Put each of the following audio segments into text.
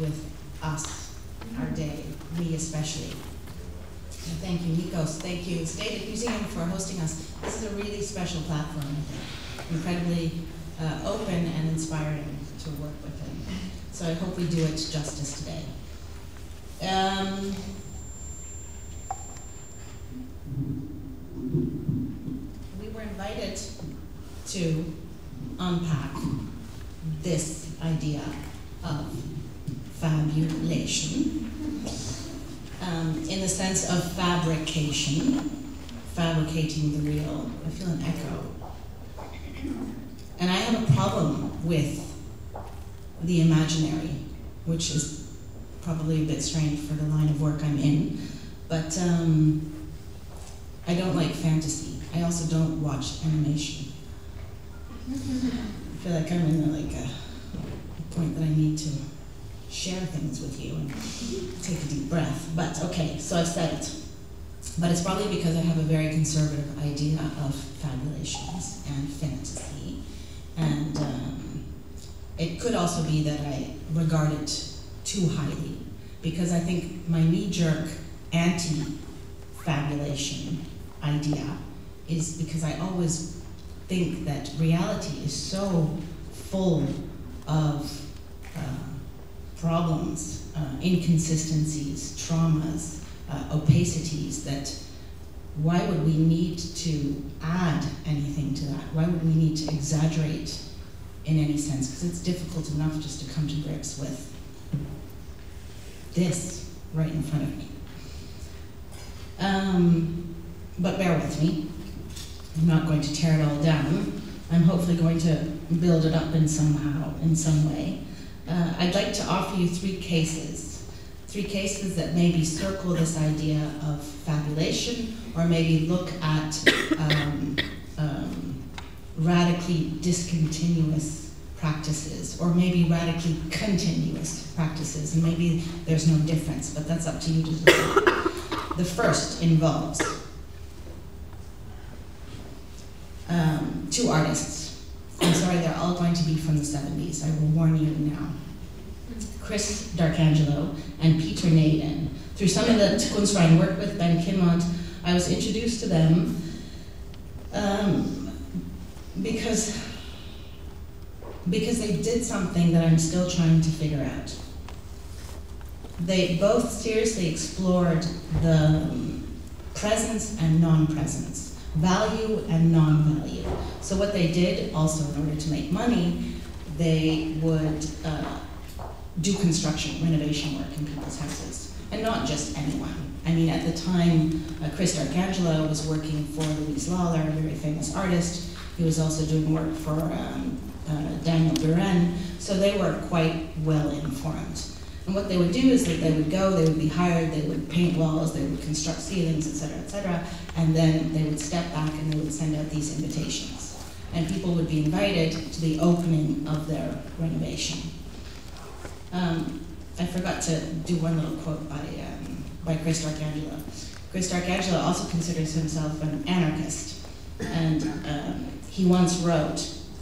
with us, our day, we especially. And thank you, Nikos. Thank you, David Museum, for hosting us. This is a really special platform, I think. Incredibly open and inspiring to work with it. So I hope we do it justice today. We were invited to unpack this idea of fabulation in the sense of fabrication, fabricating the real. I feel an echo. And I have a problem with the imaginary, which is probably a bit strange for the line of work I'm in, but I don't like fantasy. I also don't watch animation. I feel like I'm in like a point that I need to share things with you and take a deep breath. But okay, so I've said it. But it's probably because I have a very conservative idea of fabulations and fantasy. And it could also be that I regard it too highly, because I think my knee-jerk anti-fabulation idea is because I always think that reality is so full of problems, inconsistencies, traumas, opacities, that why would we need to add anything to that? Why would we need to exaggerate in any sense? Because it's difficult enough just to come to grips with this right in front of me. But bear with me. I'm not going to tear it all down. I'm hopefully going to build it up in somehow, in some way. I'd like to offer you three cases that maybe circle this idea of fabulation, or maybe look at radically discontinuous practices, or maybe radically continuous practices, and maybe there's no difference, but that's up to you to decide. The first involves two artists. I'm sorry, they're all going to be from the 70s. I will warn you now. Chris D'Arcangelo and Peter Naden. Through some of the Tkunstrand work with Ben Kinmont, I was introduced to them because they did something that I'm still trying to figure out. They both seriously explored the presence and non-presence, value and non-value. So what they did, also in order to make money, they would do construction, renovation work in people's houses, and not just anyone. I mean, at the time, Chris D'Arcangelo was working for Louise Lawler, a very famous artist. He was also doing work for Daniel Buren, so they were quite well informed. And what they would do is that they would go, they would be hired, they would paint walls, they would construct ceilings, et cetera, and then they would step back and they would send out these invitations. And people would be invited to the opening of their renovation. I forgot to do one little quote by Chris D'Arcangelo. Chris D'Arcangelo also considers himself an anarchist, and he once wrote,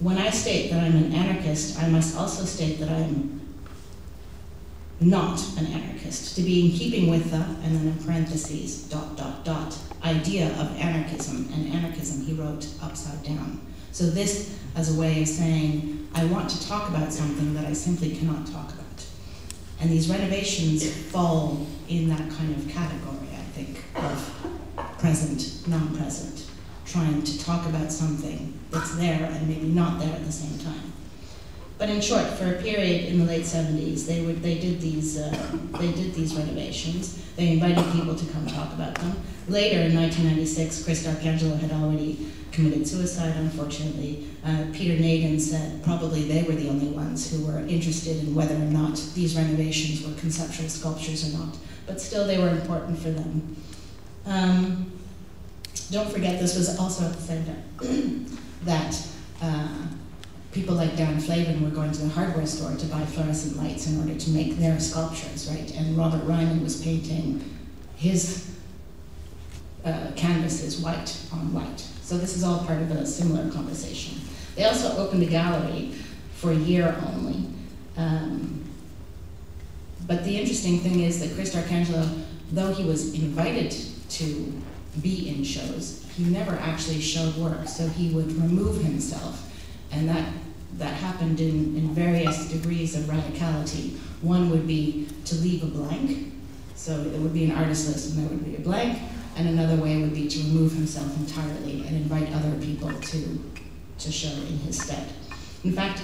"When I state that I'm an anarchist, I must also state that I'm not an anarchist, to be in keeping with the," and then in parentheses, ... idea of anarchism, and anarchism, he wrote, upside down. So this as a way of saying, I want to talk about something that I simply cannot talk about. And these renovations fall in that kind of category, I think, of present, non-present, trying to talk about something that's there and maybe not there at the same time. But in short, for a period in the late 70s, they did these renovations. They invited people to come talk about them. Later, in 1996, Chris D'Arcangelo had already committed suicide, unfortunately. Peter Naden said probably they were the only ones who were interested in whether or not these renovations were conceptual sculptures or not. But still, they were important for them. Don't forget, this was also at the same time that people like Dan Flavin were going to the hardware store to buy fluorescent lights in order to make their sculptures, right? And Robert Ryman was painting his canvases white on white. So this is all part of a similar conversation. They also opened a gallery for a year only, But the interesting thing is that Chris D'Arcangelo, though he was invited to be in shows, he never actually showed work, so he would remove himself. And that happened in various degrees of radicality. One would be to leave a blank, so it would be an artist list and there would be a blank, and another way would be to remove himself entirely and invite other people to show in his stead. In fact,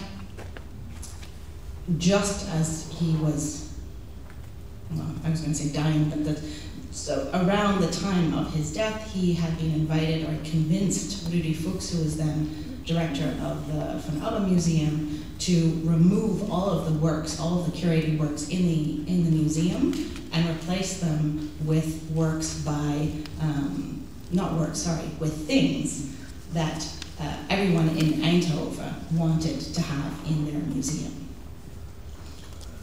just as he was, well, I was going to say dying, but so around the time of his death, he had been invited or convinced Rudy Fuchs, who was then director of the Van Abbemuseum, to remove all of the works, all of the curated works in the museum, and replace them with works by, with things that everyone in Eindhoven wanted to have in their museum.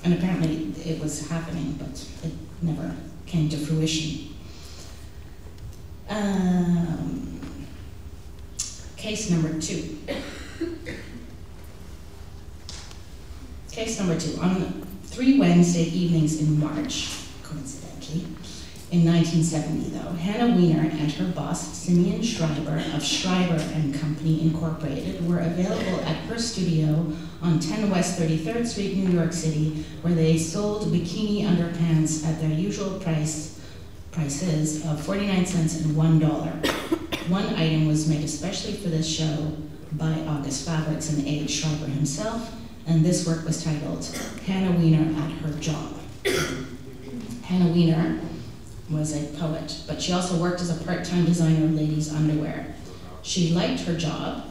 And apparently it was happening, but it never came to fruition. Case number 2. Case number 2. On 3 Wednesday evenings in March, coincidentally, in 1970 though, Hannah Wiener and her boss, Simeon Schreiber of Schreiber & Company Incorporated, were available at her studio on 10 West 33rd Street, New York City, where they sold bikini underpants at their usual prices of 49 cents and $1. One item was made especially for this show by August Fabrics and Abe Schreiber himself, and this work was titled Hannah Wiener at Her Job. Hannah Wiener was a poet, but she also worked as a part-time designer of ladies' underwear. She liked her job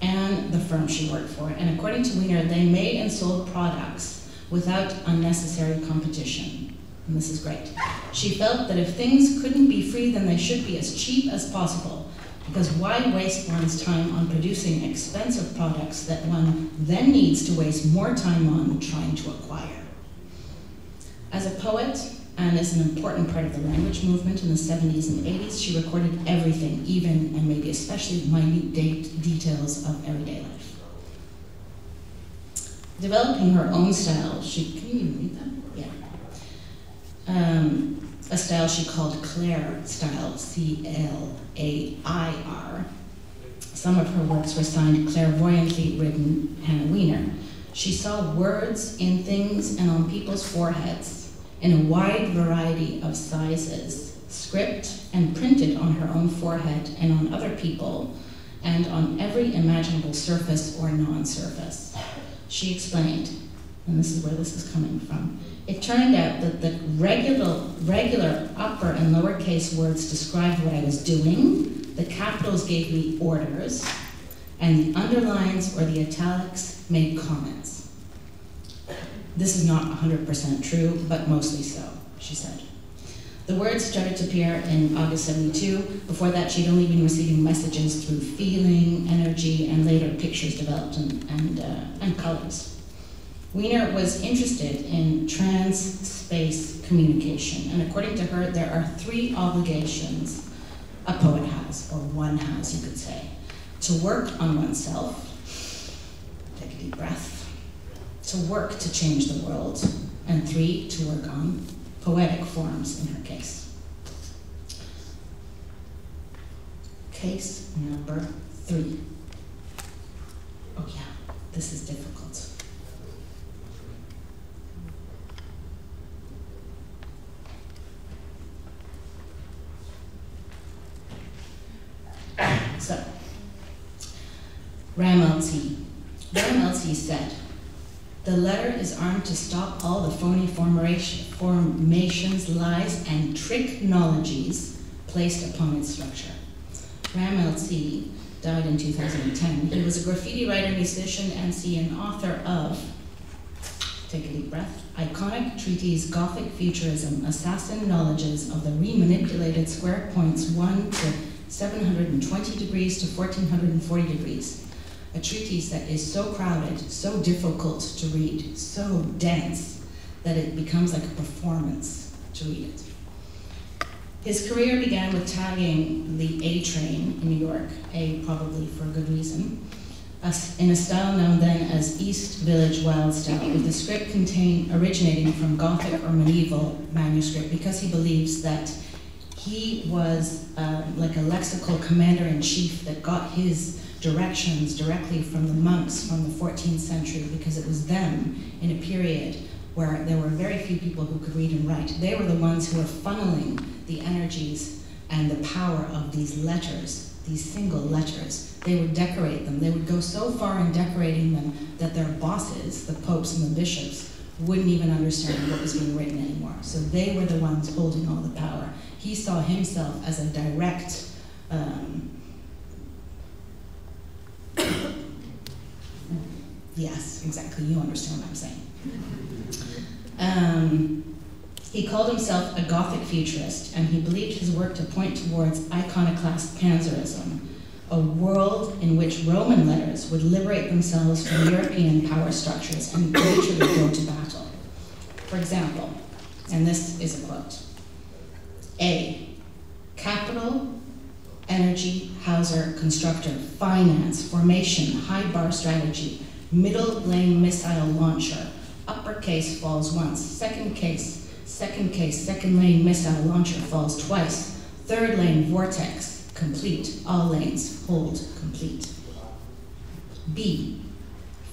and the firm she worked for, and according to Wiener, they made and sold products without unnecessary competition. And this is great. She felt that if things couldn't be free, then they should be as cheap as possible, because why waste one's time on producing expensive products that one then needs to waste more time on trying to acquire? As a poet, and as an important part of the language movement in the 70s and 80s, she recorded everything, even and maybe especially minute details of everyday life. Developing her own style, can you even read that? Yeah. A style she called Claire style, C-L-A-I-R. Some of her works were signed clairvoyantly written Hannah Wiener. She saw words in things and on people's foreheads, in a wide variety of sizes, script and printed on her own forehead and on other people, and on every imaginable surface or non-surface. She explained, and this is where this is coming from, it turned out that the regular upper and lowercase words described what I was doing, the capitals gave me orders, and the underlines or the italics made comments. This is not 100% true, but mostly so, she said. The words started to appear in August 72. Before that, she'd only been receiving messages through feeling, energy, and later pictures developed and colors. Wiener was interested in trans-space communication, and according to her, there are 3 obligations a poet has, or one has, you could say. To work on oneself, take a deep breath, to work to change the world, and 3, to work on poetic forms in her case. Case number 3. Oh yeah, this is difficult. So, Rammellzee. Rammellzee said, "The letter is armed to stop all the phony formations, lies, and tricknologies placed upon its structure." Rammellzee died in 2010. He was a graffiti writer, musician, MC, and author of, take a deep breath, Iconic Treatise, Gothic Futurism, Assassin Knowledges of the Remanipulated Square Points 1 to 720 degrees to 1440 degrees. A treatise that is so crowded, so difficult to read, so dense, that it becomes like a performance to read it. His career began with tagging the A train in New York, A probably for good reason, in a style known then as East Village Wild style, with the script originating from Gothic or medieval manuscript, because he believes that he was like a lexical commander-in-chief that got his directions directly from the monks from the 14th century, because it was them in a period where there were very few people who could read and write. They were the ones who were funneling the energies and the power of these letters, these single letters. They would decorate them. They would go so far in decorating them that their bosses, the popes and the bishops, wouldn't even understand what was being written anymore. So they were the ones holding all the power. He saw himself as a direct yes, exactly, you understand what I'm saying. He called himself a Gothic futurist, and he believed his work to point towards iconoclast panzerism, a world in which Roman letters would liberate themselves from European power structures and literally go to battle. For example, and this is a quote, A, capital, energy, houser, constructor, finance, formation, high bar strategy, middle lane missile launcher, upper case falls once, second case, second lane missile launcher falls twice, third lane vortex, complete, all lanes, hold, complete. B,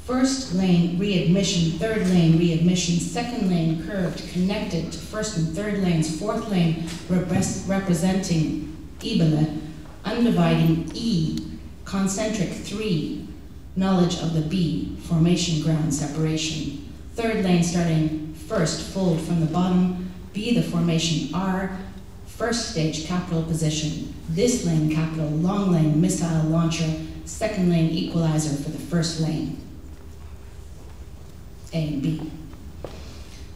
first lane readmission, third lane readmission, second lane curved, connected to first and third lanes, fourth lane representing Ibele, undividing E, concentric three, knowledge of the B, formation, ground, separation. Third lane starting first, fold from the bottom, B, the formation R, first stage, capital position, this lane, capital, long lane, missile launcher, second lane, equalizer for the first lane, A and B.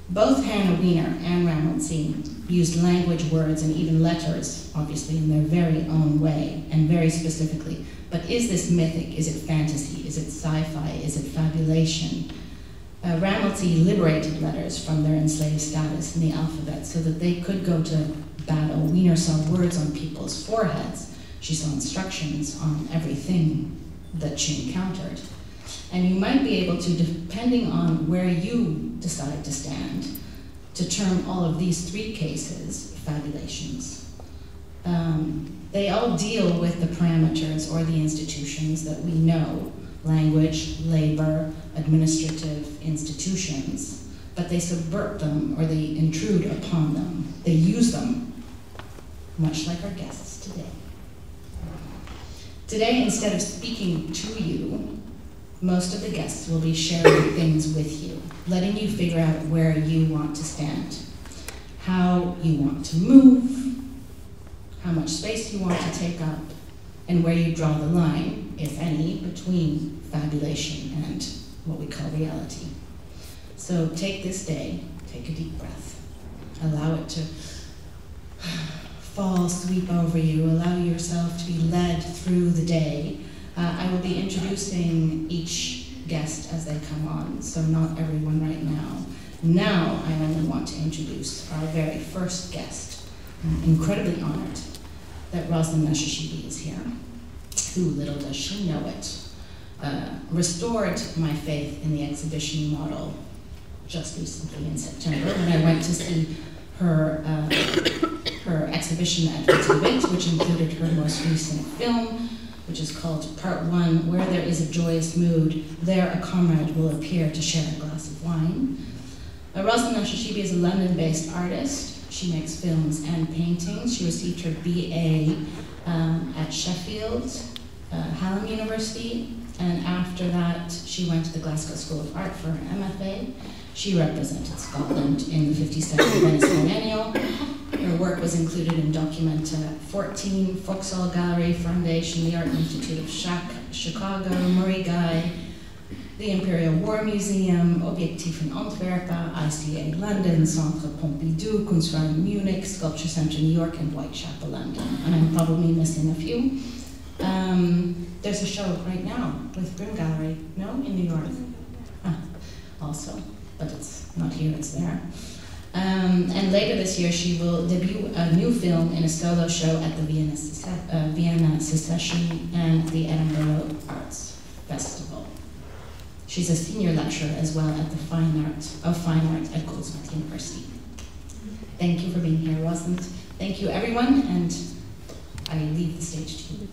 Both Hannah Wiener and Rammellzee used language, words, and even letters, obviously in their very own way and very specifically. But is this mythic? Is it fantasy? Is it sci-fi? Is it fabulation? Rammellzee liberated letters from their enslaved status in the alphabet so that they could go to battle. Wiener saw words on people's foreheads. She saw instructions on everything that she encountered. And you might be able to, depending on where you decide to stand, to term all of these three cases fabulations. They all deal with the parameters or the institutions that we know, language, labor, administrative institutions, but they subvert them or they intrude upon them. They use them, much like our guests today. Today, instead of speaking to you, most of the guests will be sharing things with you, letting you figure out where you want to stand, how you want to move, how much space you want to take up, and where you draw the line, if any, between fabulation and what we call reality. So take this day, take a deep breath, allow it to fall, sweep over you, allow yourself to be led through the day. I will be introducing each guest as they come on, so not everyone right now. Now I only want to introduce our very first guest. I'm incredibly honored that Rosalind Nashashibi is here, who, little does she know it, restored my faith in the exhibition model just recently in September when I went to see her, her exhibition at Objectif, which included her most recent film, which is called Part 1, Where There Is a Joyous Mood, There a Comrade Will Appear to Share a Glass of Wine. Rosalind Nashashibi is a London-based artist. She makes films and paintings. She received her BA at Sheffield Hallam University, and after that she went to the Glasgow School of Art for her MFA. She represented Scotland in the 57th Venice Biennale. Her work was included in Documenta 14, Vauxhall Gallery Foundation, the Art Institute of Chicago, Murray Guy, the Imperial War Museum, Objectif in Antwerp, ICA London, Centre Pompidou, Kunstverein Munich, Sculpture Center New York, and Whitechapel, London. And I'm probably missing a few. There's a show right now with Grimm Gallery, no? In New York? Ah, also, but it's not here, it's there. And later this year, she will debut a new film in a solo show at the Vienna Secession and the Edinburgh Arts Festival. She's a senior lecturer as well at the Fine Arts at Goldsmiths University. Thank you for being here, Rosalind. Thank you, everyone, and I leave the stage to you.